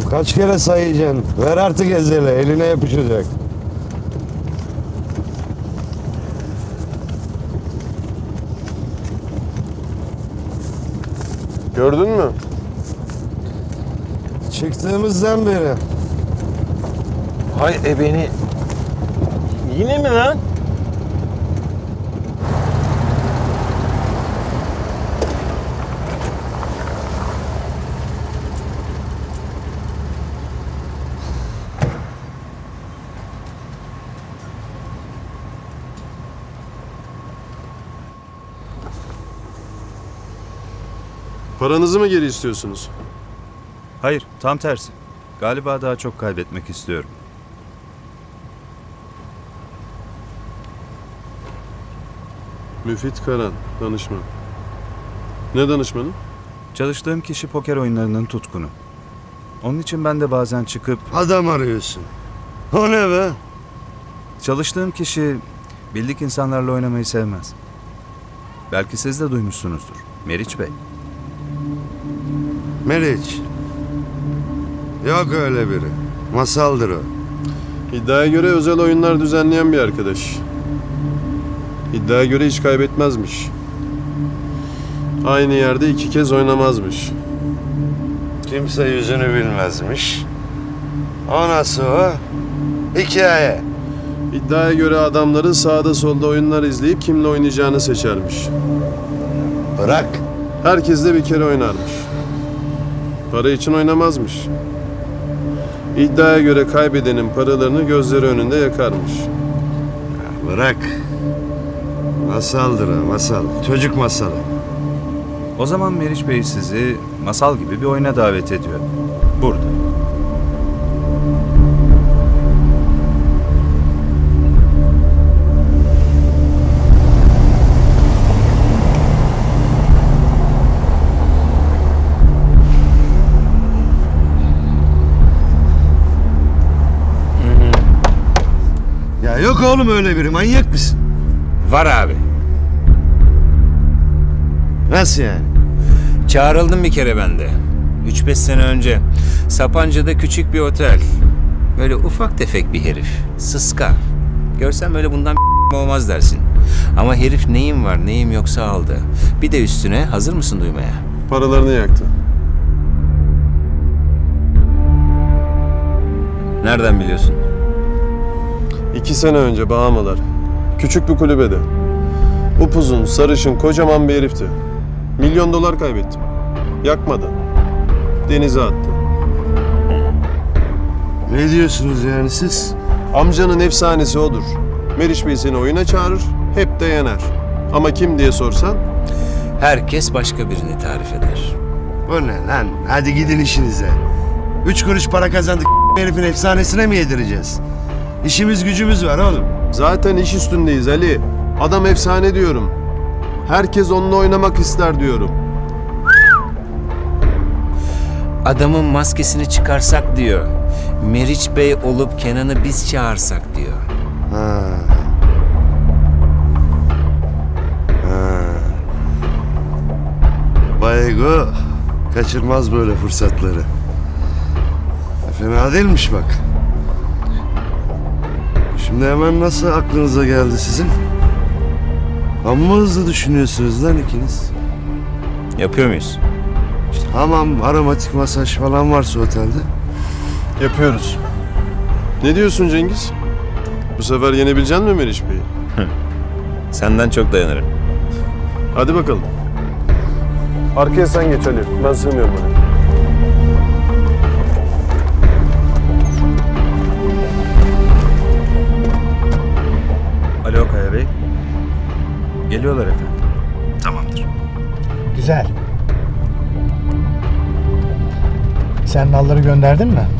oğlum. Kaç kere sayacaksın? Ver artık ezeli. Eline yapışacak. Gördün mü? Çıktığımızdan beri. Hay ebeni. Yine mi lan? Paranızı mı geri istiyorsunuz? Hayır, tam tersi. Galiba daha çok kaybetmek istiyorum. Müfit Karan, danışman. Ne danışmanı? Çalıştığım kişi poker oyunlarının tutkunu. Onun için ben de bazen çıkıp... Adam arıyorsun. O ne be? Çalıştığım kişi bildik insanlarla oynamayı sevmez. Belki siz de duymuşsunuzdur. Meriç Bey. Meriç. Yok öyle biri. Masaldır o. İddiaya göre özel oyunlar düzenleyen bir arkadaş. İddiaya göre hiç kaybetmezmiş. Aynı yerde 2 kez oynamazmış. Kimse yüzünü bilmezmiş. O nasıl o? Hikaye. İddiaya göre adamların sağda solda oyunlar izleyip kimle oynayacağını seçermiş. Bırak. Herkes de bir kere oynarmış. Para için oynamazmış. İddiaya göre kaybedenin paralarını gözleri önünde yakarmış. Bırak. Masaldır ha, masal. Çocuk masalı. O zaman Meriç Bey sizi masal gibi bir oyuna davet ediyor. Burada. Ya yok oğlum öyle biri, manyak mısın? Var abi. Nasıl yani? Çağrıldım bir kere ben de. 3-5 sene önce. Sapanca'da küçük bir otel. Böyle ufak tefek bir herif. Sıska. Görsen böyle bundan olmaz dersin. Ama herif neyim var neyim yoksa aldı. Bir de üstüne hazır mısın duymaya? Paralarını yaktı. Nereden biliyorsun? 2 sene önce Bahamalar. Küçük bir kulübede. Upuzun, sarışın, kocaman bir herifti. $1.000.000 kaybettim. Yakmadı. Denize attı. Ne diyorsunuz yani siz? Amcanın efsanesi odur. Meriç Bey seni oyuna çağırır, hep de yener. Ama kim diye sorsan? Herkes başka birini tarif eder. Bu ne lan? Hadi gidin işinize. 3 kuruş para kazandık, herifin efsanesine mi yedireceğiz? İşimiz gücümüz var oğlum. Zaten iş üstündeyiz Ali. Adam efsane diyorum. Herkes onunla oynamak ister diyorum. Adamın maskesini çıkarsak diyor. Meriç Bey olup Kenan'ı biz çağırsak diyor. Ha. Ha. Baygo kaçırmaz böyle fırsatları. Fena değilmiş bak. Şimdi hemen nasıl aklınıza geldi sizin? Amma hızlı düşünüyorsunuz lan ikiniz. Yapıyor muyuz? İşte hamam, aromatik masaj falan varsa otelde. Yapıyoruz. Ne diyorsun Cengiz? Bu sefer yenebilecek mi Meriç Bey'i? Senden çok dayanırım. Hadi bakalım. Arkaya sen geç Ali. Ben sığmıyorum bana. Alo Kaya Bey. Geliyorlar efendim. Tamamdır. Güzel. Sen nalları gönderdin mi?